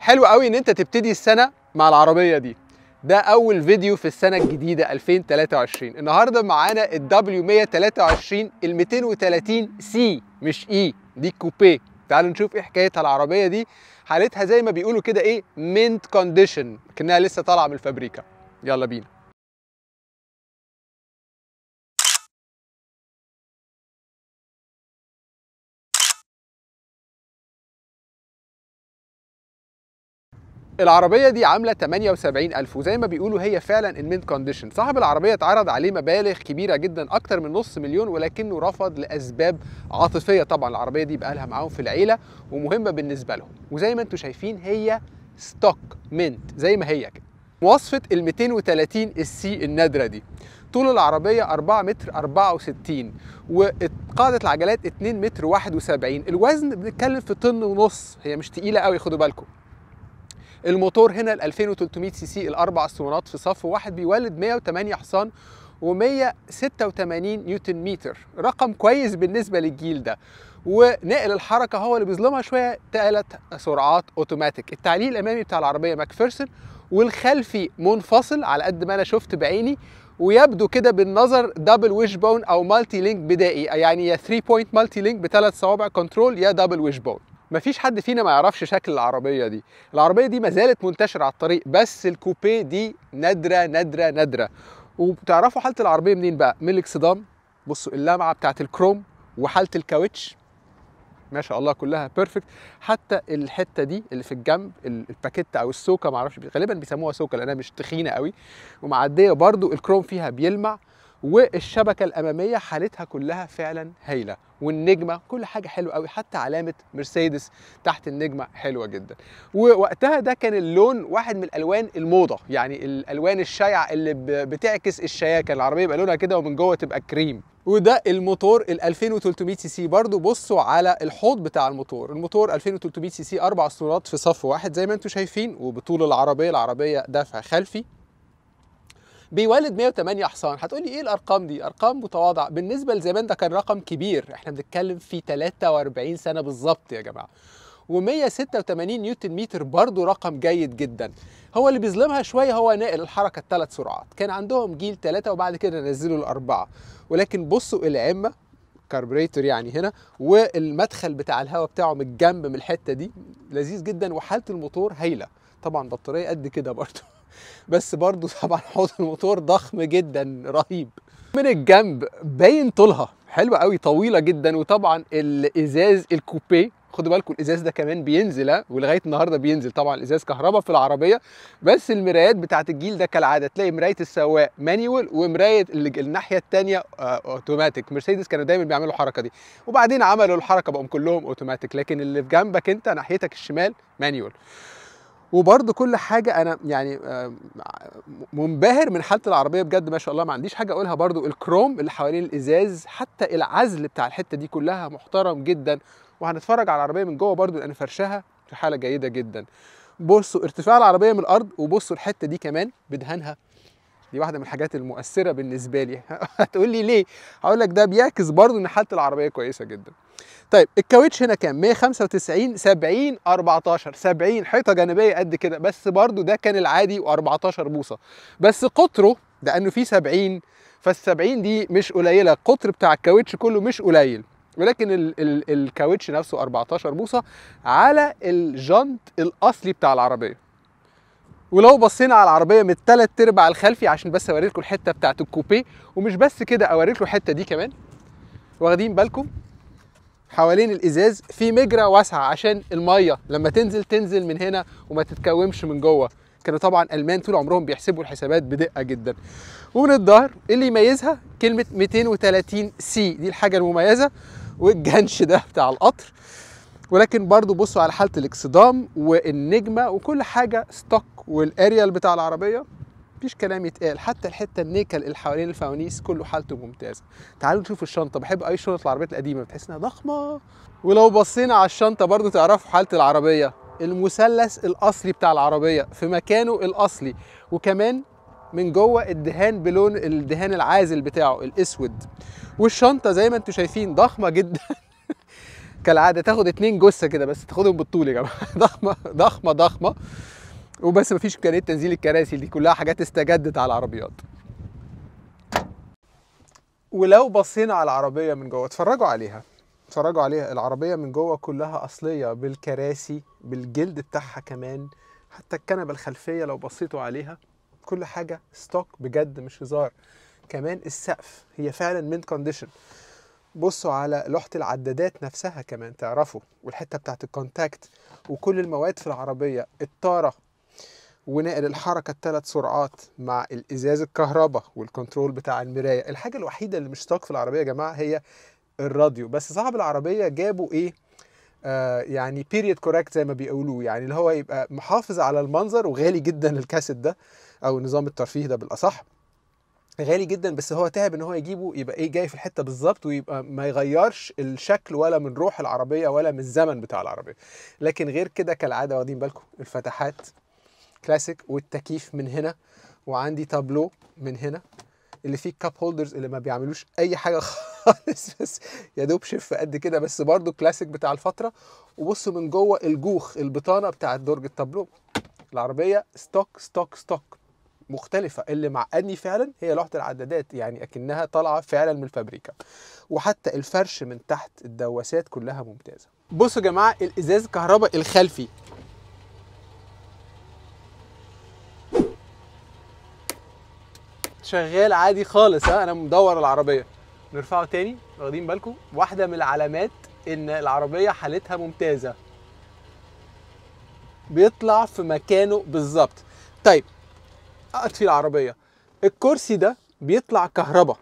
حلو قوي ان انت تبتدي السنه مع العربيه دي. ده اول فيديو في السنه الجديده 2023. النهارده معانا ال W123 ال 230C، مش اي، دي كوبيه. تعالوا نشوف ايه حكايتها. العربيه دي حالتها زي ما بيقولوا كده ايه، مينت كونديشن، كأنها لسه طالعه من الفابريكا. يلا بينا. العربيه دي عامله 78,000، وزي ما بيقولوا هي فعلا المينت كونديشن. صاحب العربيه اتعرض عليه مبالغ كبيره جدا، اكتر من نص مليون، ولكنه رفض لاسباب عاطفيه. طبعا العربيه دي بقالها معاهم في العيله ومهمه بالنسبه لهم، وزي ما انتم شايفين هي ستوك مينت زي ما هي كده. مواصفه ال 230 السي النادره دي، طول العربيه 4 متر 64، وقاعده العجلات 2 متر 71، الوزن بنتكلم في طن ونص، هي مش تقيله قوي، خدوا بالكم. الموتور هنا ال 2300 سي سي، الاربع اسطوانات في صف واحد، بيولد 108 حصان و186 نيوتن متر، رقم كويس بالنسبه للجيل ده. ونقل الحركه هو اللي بيظلمها شويه، 3 سرعات اوتوماتيك. التعليق الامامي بتاع العربيه ماكفيرسون، والخلفي منفصل على قد ما انا شفت بعيني، ويبدو كده بالنظر دبل ويش بون او مالتي لينك بدائي، يعني يا 3 بوينت مالتي لينك ب3 صوابع كنترول، يا دبل ويش بون. مفيش حد فينا ما يعرفش شكل العربيه دي. العربيه دي ما زالت منتشره على الطريق، بس الكوبيه دي نادره نادره نادره. وبتعرفوا حاله العربيه منين بقى؟ من الاكسدام. بصوا اللمعه بتاعه الكروم، وحاله الكاوتش ما شاء الله كلها بيرفكت. حتى الحته دي اللي في الجنب، الباكيته او السوكه، ما اعرفش، غالبا بيسموها سوكه لانها مش تخينه قوي ومعديه، برضو الكروم فيها بيلمع. والشبكه الاماميه حالتها كلها فعلا هايله، والنجمه، كل حاجه حلوه قوي. حتى علامه مرسيدس تحت النجمه حلوه جدا. ووقتها ده كان اللون واحد من الالوان الموضه، يعني الالوان الشايعه اللي بتعكس الشياكه، العربيه يبقى لونها كده ومن جوه تبقى كريم. وده الموتور ال 2300 سي سي. برضو بصوا على الحوض بتاع الموتور. الموتور 2300 سي سي، 4 اسطوانات في صف واحد زي ما انتم شايفين، وبطول العربيه دفع خلفي، بيولد 108 حصان. هتقولي ايه الارقام دي؟ ارقام متواضعه بالنسبه لزمان، ده كان رقم كبير، احنا بنتكلم في 43 سنه بالظبط يا جماعه. و186 نيوتن متر، برضه رقم جيد جدا. هو اللي بيظلمها شويه هو ناقل الحركه ال3 سرعات، كان عندهم جيل 3 وبعد كده نزلوا ال4. ولكن بصوا العمه، كاربريتور يعني هنا، والمدخل بتاع الهواء بتاعه من الجنب من الحته دي لذيذ جدا، وحاله الموتور هايله. طبعا بطاريه قد كده برضه، بس برضو طبعا حوض الموتور ضخم جدا رهيب. من الجنب باين طولها حلوه قوي، طويله جدا. وطبعا الازاز الكوبيه، خدوا بالكم الازاز ده كمان بينزل، ها، ولغايه النهارده بينزل. طبعا الازاز كهرباء في العربيه، بس المرايات بتاعت الجيل ده كالعاده، تلاقي مرايه السواق مانيوال، ومرايه الناحيه الثانيه اوتوماتيك. مرسيدس كانوا دايما بيعملوا الحركه دي، وبعدين عملوا الحركه بقوا كلهم اوتوماتيك، لكن اللي في جنبك انت ناحيتك الشمال مانيوال. وبرضه كل حاجه، انا يعني منبهر من حاله العربيه بجد، ما شاء الله، ما عنديش حاجه اقولها. برضه الكروم اللي حوالين الازاز، حتى العزل بتاع الحته دي كلها محترم جدا. وهنتفرج على العربيه من جوه برضه، لان فرشها في حاله جيده جدا. بصوا ارتفاع العربيه من الارض، وبصوا الحته دي كمان بدهانها، دي واحده من الحاجات المؤثره بالنسبه لي. هتقول لي ليه؟ هقول لك ده بيعكس برضه ان حاله العربيه كويسه جدا. طيب الكاوتش هنا كام؟ 195 70 14 70، حيطه جانبيه قد كده، بس برضه ده كان العادي، و14 بوصه. بس قطره لانه فيه 70، فال70 دي مش قليله، القطر بتاع الكاوتش كله مش قليل. ولكن الكاوتش نفسه 14 بوصه على الجنط الاصلي بتاع العربيه. ولو بصينا على العربيه من 3/4 الخلفي، عشان بس اوريلكم الحته بتاعه الكوبيه، ومش بس كده، اوريلكم الحته دي كمان. واخدين بالكم حوالين الازاز في مجرى واسعه عشان الميه لما تنزل تنزل من هنا وما تتكومش من جوه. كانوا طبعا المان طول عمرهم بيحسبوا الحسابات بدقه جدا. ومن الظهر اللي يميزها كلمه 230 سي، دي الحاجه المميزه، والجنش ده بتاع القطر. ولكن برضو بصوا على حاله الاكسدام والنجمه، وكل حاجه ستوك. والاريال بتاع العربيه مفيش كلام يتقال، حتى الحته النيكل اللي حوالين الفوانيس كله حالته ممتازه. تعالوا نشوف الشنطه، بحب اي شنط العربيات القديمه، بتحس انها ضخمه. ولو بصينا على الشنطه برضو تعرفوا حاله العربيه، المثلث الاصلي بتاع العربيه في مكانه الاصلي، وكمان من جوه الدهان بلون الدهان العازل بتاعه الاسود. والشنطه زي ما انتم شايفين ضخمه جدا. كالعاده تاخد اتنين جثه كده بس، تاخدهم بالطول يا جماعه. ضخمه ضخمه ضخمه، وبس مفيش امكانيه تنزيل الكراسي دي، كلها حاجات استجدت على العربيات. ولو بصينا على العربيه من جوه، اتفرجوا عليها العربيه من جوه كلها اصليه، بالكراسي بالجلد بتاعها كمان، حتى الكنبه الخلفيه لو بصيتوا عليها كل حاجه ستوك بجد مش هزار. كمان السقف هي فعلا من كونديشن، بصوا على لوحه العدادات نفسها كمان تعرفوا، والحته بتاعت الكونتاكت، وكل المواد في العربيه، الطاره ونقل الحركه ال3 سرعات مع الازاز الكهرباء والكنترول بتاع المرايه. الحاجه الوحيده اللي مش ستوك في العربيه يا جماعه هي الراديو، بس صاحب العربيه جابوا ايه يعني بيريد كوركت زي ما بيقولوا، يعني اللي هو يبقى محافظ على المنظر، وغالي جدا الكاسيت ده او نظام الترفيه ده بالاصح، غالي جدا، بس هو تعب ان هو يجيبه يبقى ايه جاي في الحته بالظبط، ويبقى ما يغيرش الشكل ولا من روح العربيه ولا من الزمن بتاع العربيه. لكن غير كده كالعاده واخدين بالكم الفتحات كلاسيك، والتكييف من هنا، وعندي تابلو من هنا اللي فيه كاب هولدرز اللي ما بيعملوش اي حاجه خالص، بس يا دوب شف قد كده، بس برضو كلاسيك بتاع الفتره. وبصوا من جوه الجوخ، البطانه بتاعت درج التابلو. العربيه ستوك ستوك ستوك مختلفه، اللي معقدني فعلا هي لوحه العدادات، يعني اكنها طالعه فعلا من الفابريكا. وحتى الفرش من تحت، الدواسات كلها ممتازه. بصوا يا جماعه الازاز الكهرباء الخلفي، شغال عادي خالص. انا مدور العربيه، نرفعه تاني، واخدين بالكم واحده من العلامات ان العربيه حالتها ممتازه، بيطلع في مكانه بالظبط. طيب اطفي العربيه، الكرسي ده بيطلع كهرباء،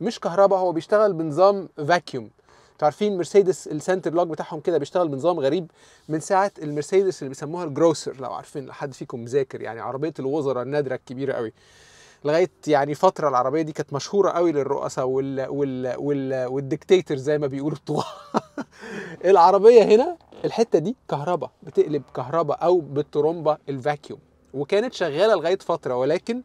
مش كهرباء، هو بيشتغل بنظام فاكيوم. عارفين مرسيدس السنتر لوج بتاعهم كده بيشتغل بنظام غريب من ساعه المرسيدس اللي بيسموها الجروسر، لو عارفين، حد فيكم مذاكر يعني عربيه الوزراء النادره الكبيره قوي، لغايه يعني فتره العربيه دي كانت مشهوره قوي للرؤساء والديكتاتور زي ما بيقولوا بتوع. العربيه هنا الحته دي كهرباء، بتقلب كهرباء او بالترومبه الفاكيوم، وكانت شغاله لغايه فتره، ولكن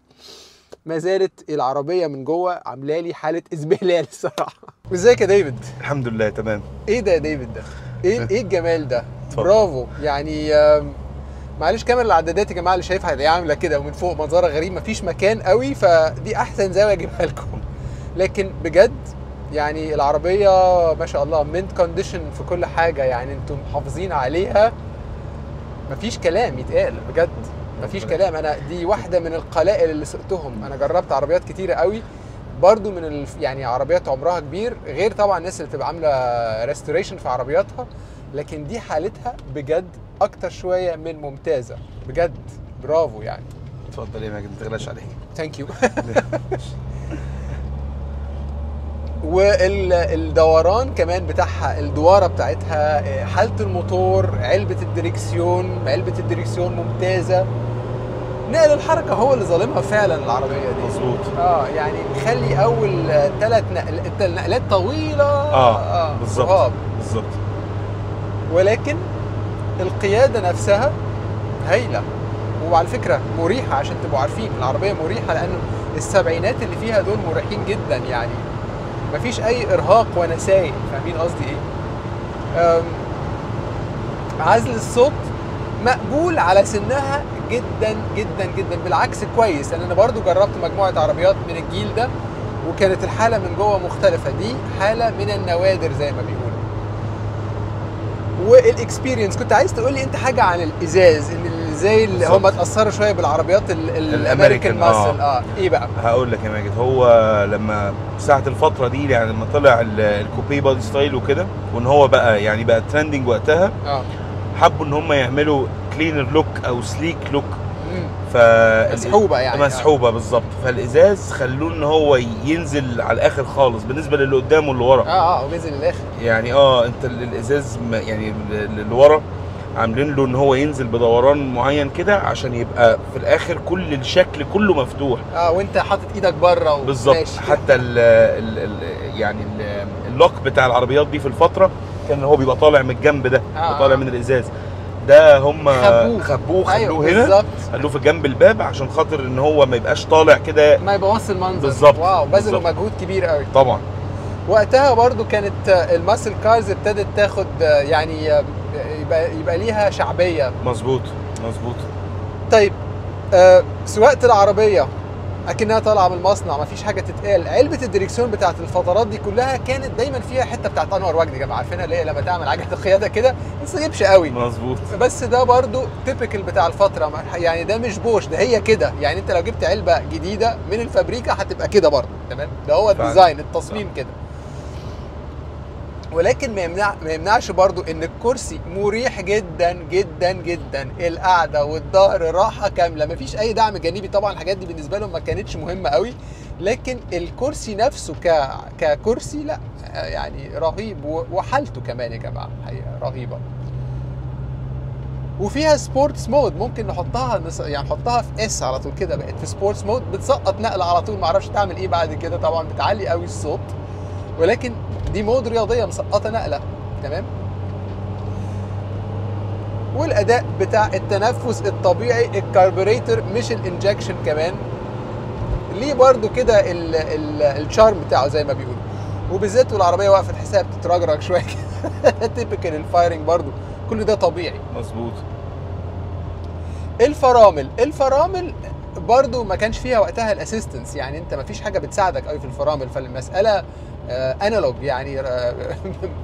ما زالت العربيه من جوه عامله لي حاله ازبلال الصراحه. ازيك يا ديفيد؟ الحمد لله تمام. ايه ده يا ديفيد ده؟ ايه الجمال ده؟ برافو يعني. معلش كاميرا العدادات يا جماعه اللي شايفها هي عامله كده ومن فوق منظرها غريب، مفيش مكان قوي، فدي احسن زاويه اجيبها لكم. لكن بجد يعني العربيه ما شاء الله مينت كونديشن في كل حاجه، يعني انتم محافظين عليها مفيش كلام يتقال بجد، مفيش كلام. انا دي واحده من القلائل اللي سقتهم، انا جربت عربيات كتيره قوي برضو من يعني عربيات عمرها كبير، غير طبعا الناس اللي بتبقى عامله ريستوريشن في عربياتها، لكن دي حالتها بجد اكتر شويه من ممتازه بجد، برافو يعني. اتفضل يا ماجد ما تغلاش عليك. ثانك يو. والدوران كمان بتاعها، الدواره بتاعتها، حاله الموتور، علبه الدريكسيون ممتازه. نقل الحركه هو اللي ظالمها فعلا العربيه دي. مظبوط. يعني مخلي اول 3 نقلات طويله. بالظبط. ولكن القياده نفسها هايله، وعلى فكره مريحه، عشان تبقوا عارفين العربيه مريحه، لان السبعينات اللي فيها دول مريحين جدا، يعني مفيش اي ارهاق وانا سايق، فاهمين قصدي ايه؟ عزل الصوت مقبول على سنها جدا جدا جدا، بالعكس كويس، لان انا برضو جربت مجموعه عربيات من الجيل ده وكانت الحاله من جوه مختلفه، دي حاله من النوادر زي ما بيقولوا. والاكسبيرينس، كنت عايز تقول لي انت حاجه عن الازاز، ان ازاي هم اتاثروا شويه بالعربيات الامريكان ماسل. ايه بقى؟ هقول لك يا ماجد، هو لما ساعه الفتره دي يعني لما طلع الكوبي بادي ستايل وكده، وان هو بقى يعني بقى ترندنج وقتها، حبوا ان هم يعملوا كلينر لوك او سليك لوك، مسحوبه يعني، مسحوبه بالظبط، فالازاز خلوه ان هو ينزل على الاخر خالص بالنسبه للي قدامه واللي ورا. بينزل للاخر يعني. انت الازاز يعني اللي ورا عاملين له ان هو ينزل بدوران معين كده عشان يبقى في الاخر كل الشكل كله مفتوح، وانت حاطط ايدك بره بالظبط. حتى اللوك بتاع العربيات دي في الفتره كان هو بيبقى طالع من الجنب ده، طالع من الازاز ده، هم خبوه خلوه هنا، خلوه في جنب الباب عشان خاطر ان هو ما يبقاش طالع كده، ما يبوظش المنظر بالظبط. واو، بذلوا مجهود كبير قوي طبعا. وقتها برضو كانت الماسل كارز ابتدت تاخد يعني يبقى ليها شعبيه. مظبوط مظبوط. طيب سواقه العربيه اكنها طالعه من المصنع، مفيش حاجه تتقال. علبه الدريكسيون بتاعت الفترات دي كلها كانت دايما فيها حته بتاعت انور وجدي، جماعه عارفينها اللي هي لما تعمل عجله القياده كده ما تصيبش قوي. مظبوط. بس ده برضو تيبيكال بتاع الفتره، يعني ده مش بوش، ده هي كده. يعني انت لو جبت علبه جديده من الفابريكا هتبقى كده برضو، تمام؟ ده هو الديزاين، التصميم كده. ولكن ما يمنعش برضو ان الكرسي مريح جدا جدا جدا، القعده والظهر راحه كامله، مفيش اي دعم جانبي. طبعا الحاجات دي بالنسبه لهم ما كانتش مهمه قوي، لكن الكرسي نفسه ككرسي لا يعني رهيب، وحالته كمان يا جماعه الحقيقه رهيبه. وفيها سبورتس مود، ممكن نحطها في اس على طول كده، بقت في سبورتس مود بتسقط نقل على طول، ما اعرفش تعمل ايه بعد كده، طبعا بتعلي قوي الصوت، ولكن دي مود رياضيه مسقطه نقله، تمام؟ والاداء بتاع التنفس الطبيعي، الكاربوريتر مش الانجكشن كمان، ليه برضو كده الشارم بتاعه زي ما بيقولوا. وبالذات والعربيه واقفه تحسها بتترجرج شويه كده تيبيكال الفايرنج، برضو كل ده طبيعي. مظبوط. الفرامل برضو ما كانش فيها وقتها الاسيستنس، يعني انت ما فيش حاجه بتساعدك قوي في الفرامل، فالمساله انالوج، يعني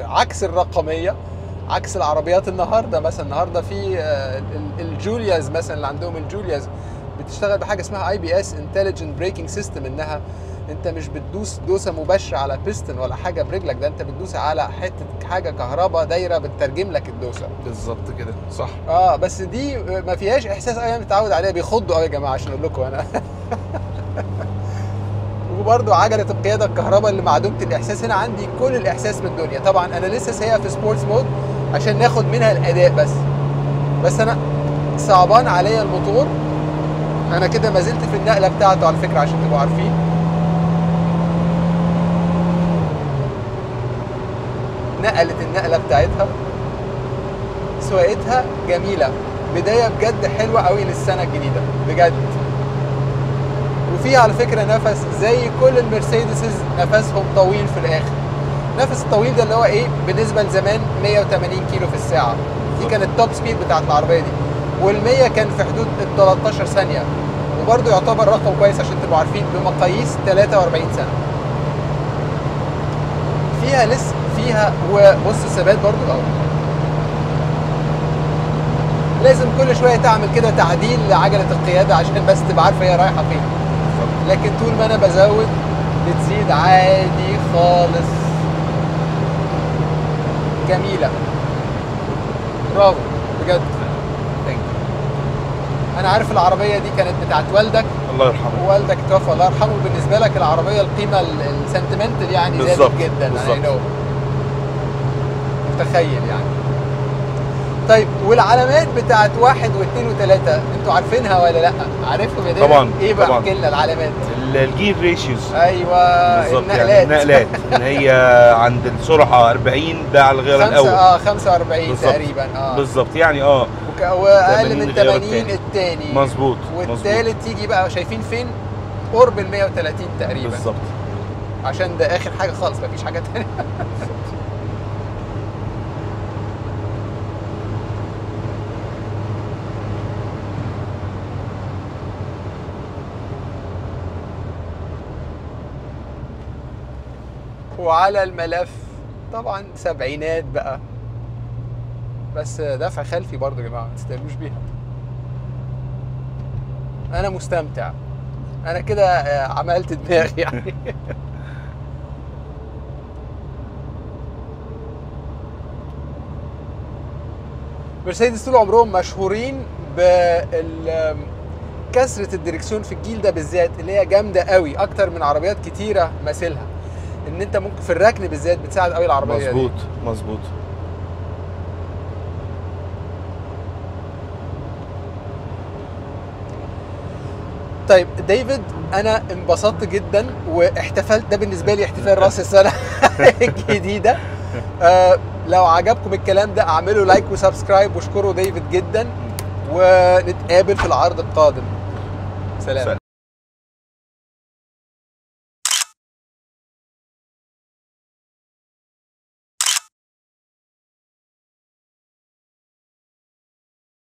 عكس الرقميه، عكس العربيات النهارده. مثلا النهارده في الجولياز مثلا، اللي عندهم الجولياز بتشتغل بحاجه اسمها ABS Intelligent Braking System، انها انت مش بتدوس دوسه مباشره على بيستن ولا حاجه برجلك، ده انت بتدوس على حته حاجه كهرباء دايره بتترجم لك الدوسه. بالظبط كده، صح. بس دي ما فيهاش احساس قوي، انا متعود عليها، بيخضوا قوي يا جماعه عشان اقول لكم انا وبرده عجله القياده الكهرباء اللي معدومه الاحساس، هنا عندي كل الاحساس من الدنيا. طبعا انا لسه سايقها في سبورتس مود عشان ناخد منها الاداء بس انا صعبان عليا الموتور، انا كده ما زلت في النقله بتاعته على فكره عشان تبقوا عارفين. نقلت النقله بتاعتها، سواقتها جميله، بدايه بجد حلوه قوي للسنه الجديده بجد. وفيها على فكره نفس زي كل المرسيدسز، نفسهم طويل في الاخر. نفس الطويل ده اللي هو ايه بالنسبه لزمان؟ 180 كيلو في الساعه، دي كانت توب سبيد بتاعت العربيه دي، وال100 كان في حدود ال 13 ثانيه، وبرده يعتبر رقم كويس عشان تبقوا عارفين بمقاييس 43 سنه. فيها لسه فيها، وبص الثبات برضو لازم كل شويه تعمل كده تعديل لعجله القياده عشان بس تبقى عارفه هي رايحه فين. لكن طول ما انا بزود بتزيد عادي خالص. جميله، برافو بجد. انا عارف العربيه دي كانت بتاعت والدك، الله يرحمه، والدك توفى الله يرحمه، بالنسبه لك العربيه القيمه السنتمنتال يعني زادت جدا. بالظبط، متخيل يعني. طيب والعلامات بتاعت 1 و2 و3 انتوا عارفينها ولا لا؟ عارفهم يا دنيا؟ طبعا. ايه بقى احكي لنا العلامات؟ الجير ريشيوز. ايوه النقلات، يعني النقلات اللي هي عند السرعه 40 ده على الغيار الاول 45 بالزبط. تقريبا بالظبط يعني واقل من 80 الثاني. مظبوط. والثالث تيجي بقى شايفين فين؟ قرب ال 130 تقريبا بالظبط، عشان ده اخر حاجه خالص مفيش حاجه ثانيه وعلى الملف طبعا سبعينات بقى، بس دفع خلفي برضو يا جماعه ما تستهلوش بيها. انا مستمتع، انا كده عملت دماغي يعني مرسيدس طول عمرهم مشهورين بكثره الدركسيون في الجيل ده بالذات، اللي هي جامده قوي اكتر من عربيات كتيره مثلها، ان انت ممكن في الركن بالذات بتساعد قوي العربيه دي. مظبوط مظبوط. طيب ديفيد، انا انبسطت جدا واحتفلت، ده بالنسبه لي احتفال راس السنه الجديده. لو عجبكم الكلام ده اعملوا لايك وسبسكرايب واشكروا ديفيد جدا، ونتقابل في العرض القادم. سلام.